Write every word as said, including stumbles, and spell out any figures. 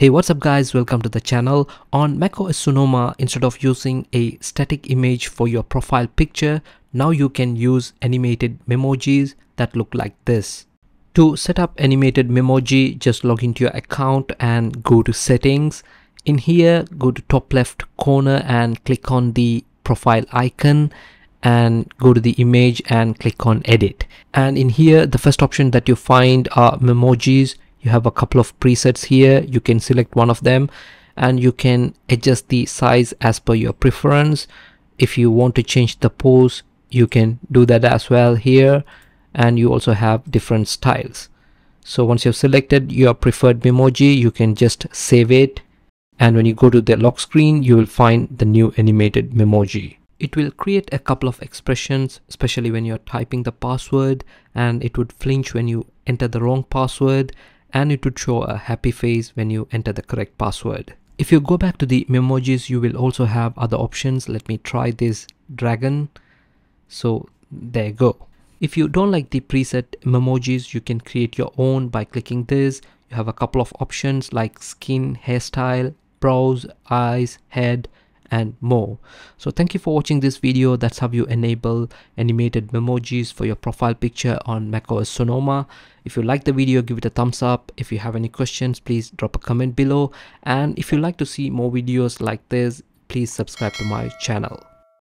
Hey, what's up guys, welcome to the channel. On macOS Sonoma, instead of using a static image for your profile picture, now you can use animated memojis that look like this. To set up animated memoji, just log into your account and go to settings. In here, go to top left corner and click on the profile icon and go to the image and click on edit. And in here, the first option that you find are memojis. You have a couple of presets here. You can select one of them and you can adjust the size as per your preference. If you want to change the pose, you can do that as well here. And you also have different styles. So once you've selected your preferred memoji, you can just save it. And when you go to the lock screen, you will find the new animated memoji. It will create a couple of expressions, especially when you're typing the password, and it would flinch when you enter the wrong password. And it would show a happy face when you enter the correct password. If you go back to the memojis, you will also have other options. Let me try this dragon. So there you go. If you don't like the preset memojis, you can create your own by clicking this. You have a couple of options like skin, hairstyle, brows, eyes, head, and more. So thank you for watching this video. That's how you enable animated memojis for your profile picture on macOS Sonoma. If you like the video, give it a thumbs up. If you have any questions, please drop a comment below. And if you like to see more videos like this, please subscribe to my channel.